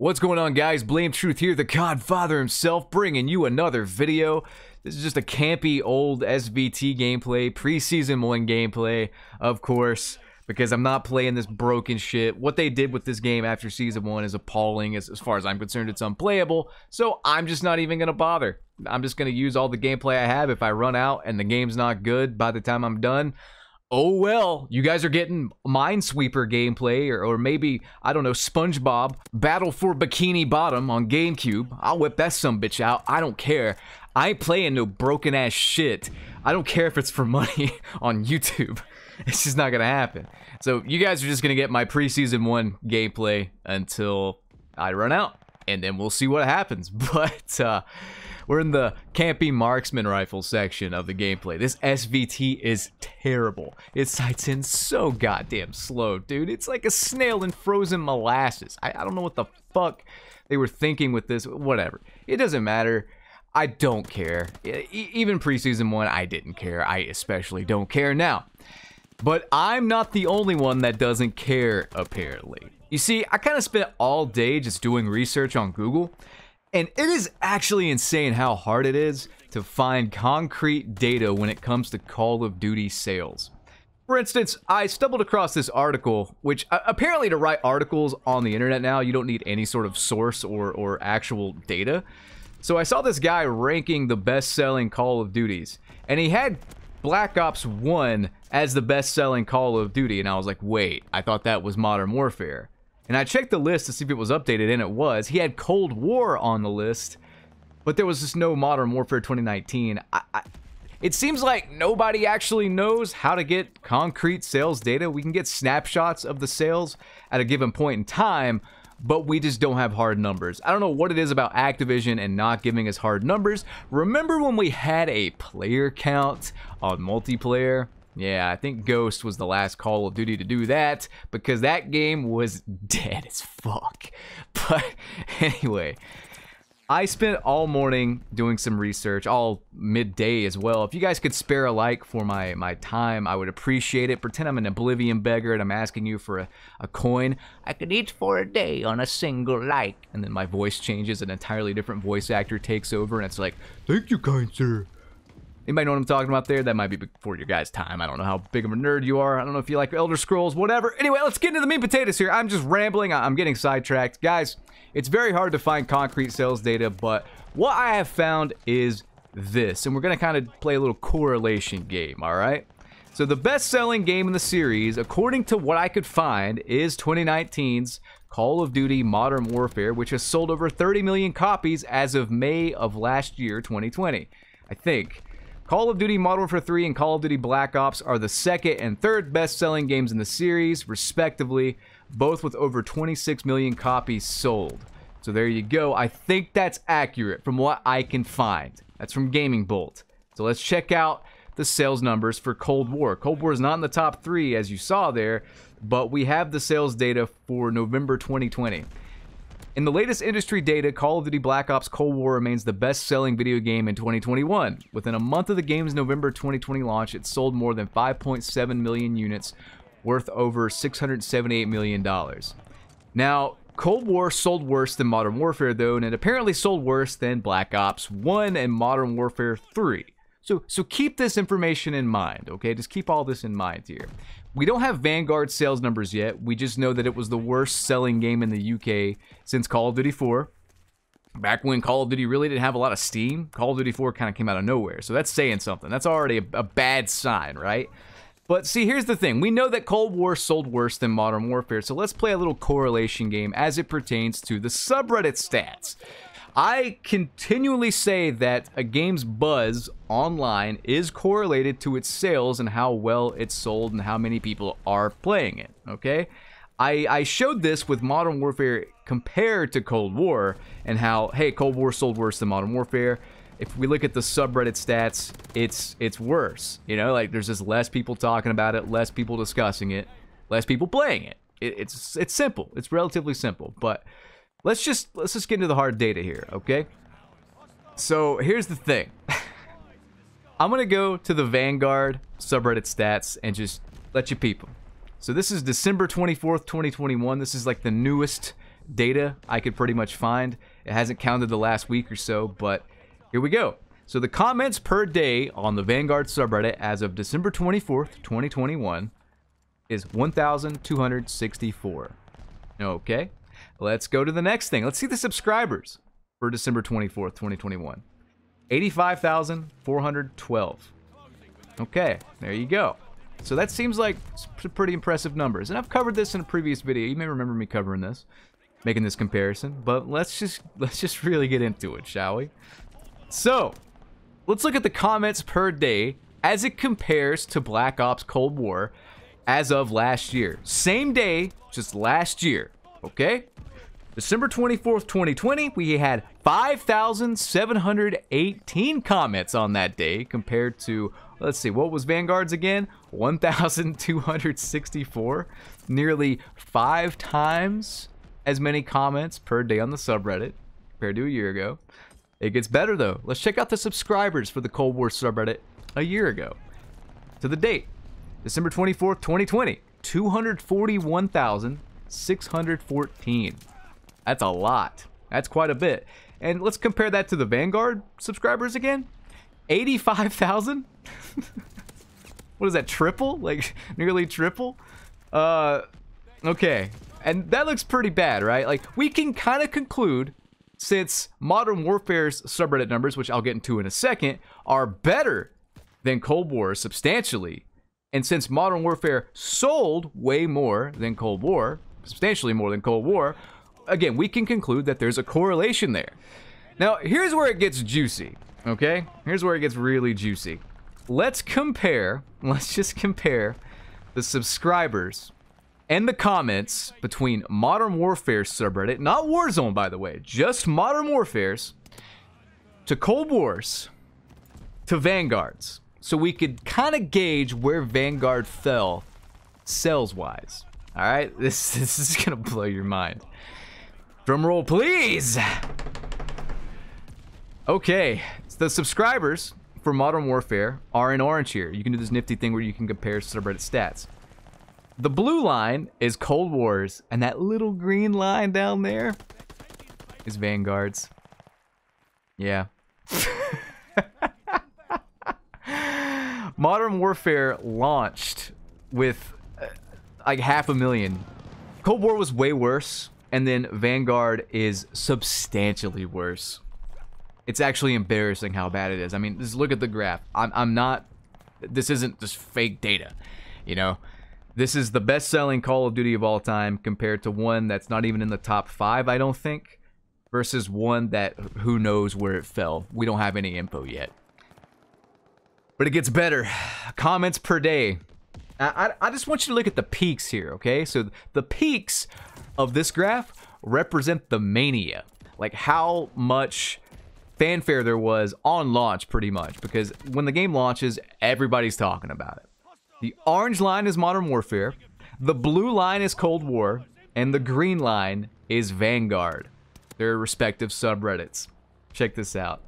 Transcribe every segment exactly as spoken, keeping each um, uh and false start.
What's going on, guys? Blame Truth here, the Godfather himself, bringing you another video. This is just a campy old S V T gameplay, preseason one gameplay, of course, because I'm not playing this broken shit. What they did with this game after season one is appalling. As, as far as I'm concerned, it's unplayable, so I'm just not even gonna bother. I'm just gonna use all the gameplay I have. If I run out and the game's not good by the time I'm done, oh well, you guys are getting Minesweeper gameplay, or, or maybe, I don't know, SpongeBob Battle for Bikini Bottom on GameCube. I'll whip that sumbitch out. I don't care. I ain't playing no broken ass shit. I don't care if it's for money on YouTube. It's just not gonna happen. So you guys are just gonna get my preseason one gameplay until I run out, and then we'll see what happens. But uh, we're in the campy marksman rifle section of the gameplay. This S V T is terrible. It sights in so goddamn slow, dude. It's like a snail in frozen molasses. I, I don't know what the fuck they were thinking with this. Whatever. It doesn't matter. I don't care. E- even preseason one, I didn't care. I especially don't care now. But I'm not the only one that doesn't care, apparently. You see, I kind of spent all day just doing research on Google, and it is actually insane how hard it is to find concrete data when it comes to Call of Duty sales. For instance, I stumbled across this article, which uh, apparently to write articles on the internet now, you don't need any sort of source or, or actual data. So I saw this guy ranking the best-selling Call of Duties, and he had Black Ops one as the best-selling Call of Duty, and I was like, wait, I thought that was Modern Warfare. And I checked the list to see if it was updated, and it was. He had Cold War on the list, but there was just no Modern Warfare twenty nineteen. I, I, it seems like nobody actually knows how to get concrete sales data. We can get snapshots of the sales at a given point in time, but we just don't have hard numbers. I don't know what it is about Activision and not giving us hard numbers. Remember when we had a player count on multiplayer? Yeah, I think Ghost was the last Call of Duty to do that, because that game was dead as fuck. But anyway, I spent all morning doing some research, all midday as well. If you guys could spare a like for my, my time, I would appreciate it. Pretend I'm an Oblivion beggar and I'm asking you for a, a coin. I could eat for a day on a single like. And then my voice changes, an entirely different voice actor takes over, and it's like, thank you, kind sir. Anybody know what I'm talking about there? That might be before your guys' time. I don't know how big of a nerd you are. I don't know if you like Elder Scrolls, whatever. Anyway, let's get into the meat and potatoes here. I'm just rambling. I'm getting sidetracked. Guys, it's very hard to find concrete sales data, but what I have found is this. And we're going to kind of play a little correlation game, all right? So the best-selling game in the series, according to what I could find, is twenty nineteen's Call of Duty Modern Warfare, which has sold over thirty million copies as of May of last year, twenty twenty, I think. Call of Duty Modern Warfare three and Call of Duty Black Ops are the second and third best-selling games in the series, respectively, both with over twenty-six million copies sold. So there you go. I think that's accurate from what I can find. That's from Gaming Bolt. So let's check out the sales numbers for Cold War. Cold War is not in the top three, as you saw there, but we have the sales data for November twenty twenty. In the latest industry data, Call of Duty Black Ops Cold War remains the best-selling video game in twenty twenty-one. Within a month of the game's November twenty twenty launch, it sold more than five point seven million units, worth over six hundred seventy-eight million dollars. Now, Cold War sold worse than Modern Warfare, though, and it apparently sold worse than Black Ops one and Modern Warfare three. So, so keep this information in mind, okay? Just keep all this in mind here. We don't have Vanguard sales numbers yet. We just know that it was the worst selling game in the U K since Call of Duty four. Back when Call of Duty really didn't have a lot of steam, Call of Duty four kind of came out of nowhere. So that's saying something. That's already a, a bad sign, right? But see, here's the thing. We know that Cold War sold worse than Modern Warfare. So let's play a little correlation game as it pertains to the subreddit stats. I continually say that a game's buzz online is correlated to its sales and how well it's sold and how many people are playing it, okay? I, I showed this with Modern Warfare compared to Cold War, and how, hey, Cold War sold worse than Modern Warfare. If we look at the subreddit stats, it's, it's worse. You know, like, there's just less people talking about it, less people discussing it, less people playing it. it it's, it's simple. It's relatively simple, but Let's just let's just get into the hard data here, okay? So here's the thing. I'm gonna go to the Vanguard subreddit stats and just let you peep them. So this is December twenty-fourth, twenty twenty-one. This is like the newest data I could pretty much find. It hasn't counted the last week or so, but here we go. So the comments per day on the Vanguard subreddit as of December twenty-fourth, twenty twenty-one is one thousand two hundred sixty-four. Okay, let's go to the next thing. Let's see the subscribers for December twenty-fourth, twenty twenty-one. eighty-five thousand four hundred twelve. Okay, there you go. So that seems like a pretty impressive numbers. And I've covered this in a previous video. You may remember me covering this, making this comparison, but let's just let's just really get into it, shall we? So, let's look at the comments per day as it compares to Black Ops Cold War as of last year. Same day, just last year, okay? December twenty-fourth, twenty twenty, we had five thousand seven hundred eighteen comments on that day compared to, let's see, what was Vanguard's again? one thousand two hundred sixty-four, nearly five times as many comments per day on the subreddit compared to a year ago. It gets better though. Let's check out the subscribers for the Cold War subreddit a year ago. To the date, December twenty-fourth, twenty twenty, two hundred forty-one thousand six hundred fourteen. That's a lot. That's quite a bit. And let's compare that to the Vanguard subscribers again. eighty-five thousand? What is that, triple? Like, nearly triple? Uh, okay. And that looks pretty bad, right? Like, we can kind of conclude, since Modern Warfare's subreddit numbers, which I'll get into in a second, are better than Cold War substantially, and since Modern Warfare sold way more than Cold War, substantially more than Cold War, again, we can conclude that there's a correlation there. Now, here's where it gets juicy, okay? Here's where it gets really juicy. Let's compare, let's just compare the subscribers and the comments between Modern Warfare's subreddit, not Warzone, by the way, just Modern Warfare's, to Cold War's, to Vanguard's. So we could kind of gauge where Vanguard fell sales-wise. All right, this, this is gonna blow your mind. Drum roll, please. Okay, so the subscribers for Modern Warfare are in orange here. You can do this nifty thing where you can compare subreddit stats. The blue line is Cold War's, and that little green line down there is Vanguard's. Yeah. Modern Warfare launched with uh, like half a million. Cold War was way worse, and then Vanguard is substantially worse. It's actually embarrassing how bad it is. I mean, just look at the graph. I'm, I'm not, this isn't just fake data, you know? This is the best-selling Call of Duty of all time compared to one that's not even in the top five, I don't think, versus one that who knows where it fell. We don't have any info yet. But it gets better. Comments per day. I, I, I just want you to look at the peaks here, okay? So the peaks of this graph represent the mania. Like how much fanfare there was on launch, pretty much. Because when the game launches, everybody's talking about it. The orange line is Modern Warfare, the blue line is Cold War, and the green line is Vanguard, their respective subreddits. Check this out.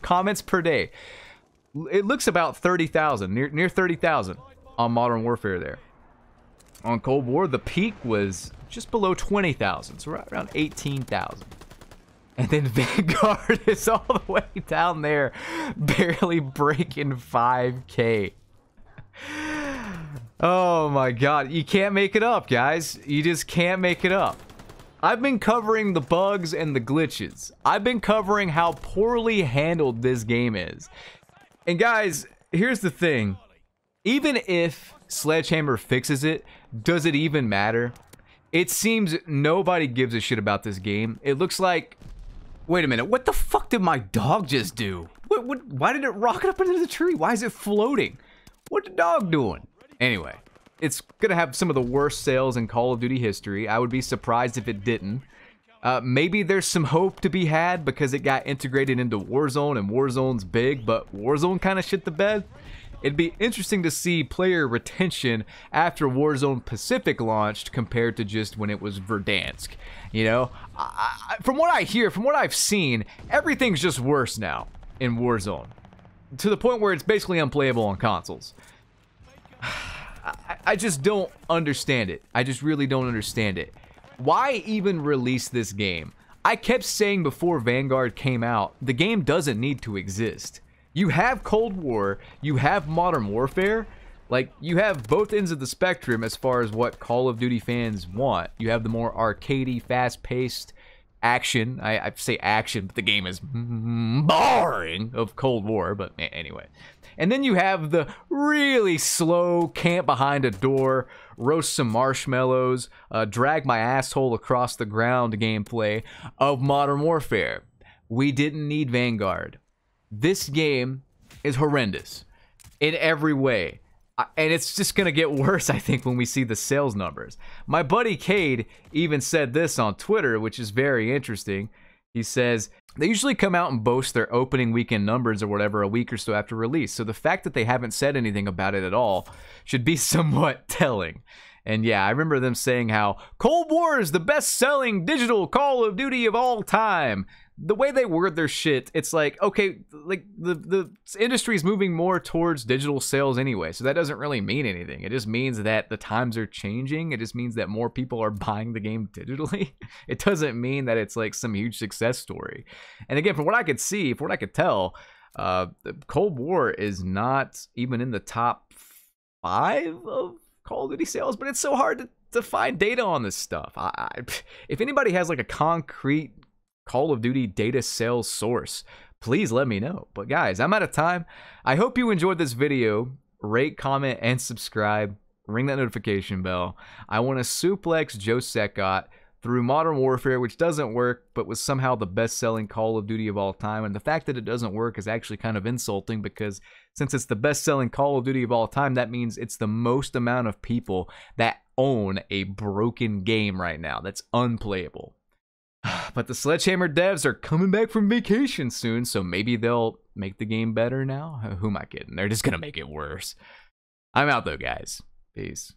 Comments per day. It looks about thirty thousand, near, near thirty thousand on Modern Warfare there. On Cold War, the peak was just below twenty thousand, so right around eighteen thousand. And then Vanguard is all the way down there, barely breaking five K. Oh my God, you can't make it up, guys. You just can't make it up. I've been covering the bugs and the glitches. I've been covering how poorly handled this game is. And guys, here's the thing. Even if Sledgehammer fixes it, does it even matter? It seems nobody gives a shit about this game. It looks like... Wait a minute, what the fuck did my dog just do? What, what, why did it rocket up into the tree? Why is it floating? What's the dog doing? Anyway, it's gonna have some of the worst sales in Call of Duty history. I would be surprised if it didn't. Uh, maybe there's some hope to be had because it got integrated into Warzone and Warzone's big, but Warzone kind of shit the bed. It'd be interesting to see player retention after Warzone Pacific launched compared to just when it was Verdansk. You know, I, I, from what I hear, from what I've seen, everything's just worse now in Warzone, to the point where it's basically unplayable on consoles. I, I just don't understand it. I just really don't understand it. Why even release this game? I kept saying before Vanguard came out, the game doesn't need to exist. You have Cold War, you have Modern Warfare, like, you have both ends of the spectrum as far as what Call of Duty fans want. You have the more arcadey, fast-paced action, I, I say action, but the game is boring, of Cold War, but anyway. And then you have the really slow camp behind a door, roast some marshmallows, uh, drag my asshole across the ground gameplay of Modern Warfare. We didn't need Vanguard. This game is horrendous in every way. And it's just going to get worse, I think, when we see the sales numbers. My buddy Cade even said this on Twitter, which is very interesting. He says, they usually come out and boast their opening weekend numbers or whatever a week or so after release. So the fact that they haven't said anything about it at all should be somewhat telling. And yeah, I remember them saying how Cold War is the best-selling digital Call of Duty of all time. The way they word their shit, it's like, okay, like the the industry is moving more towards digital sales anyway, so that doesn't really mean anything. It just means that the times are changing. It just means that more people are buying the game digitally. It doesn't mean that it's like some huge success story. And again, from what I could see, from what I could tell, uh, Cold War is not even in the top five of Call of Duty sales, but it's so hard to, to find data on this stuff. I, I, if anybody has like a concrete Call of Duty data sales source, please let me know. But guys, I'm out of time. I hope you enjoyed this video. Rate, comment, and subscribe. Ring that notification bell. I want to suplex Joe Secott through Modern Warfare, which doesn't work, but was somehow the best-selling Call of Duty of all time. And the fact that it doesn't work is actually kind of insulting, because since it's the best-selling Call of Duty of all time, that means it's the most amount of people that own a broken game right now that's unplayable. But the Sledgehammer devs are coming back from vacation soon, so maybe they'll make the game better now? Who am I kidding? They're just gonna make it worse. I'm out though, guys. Peace.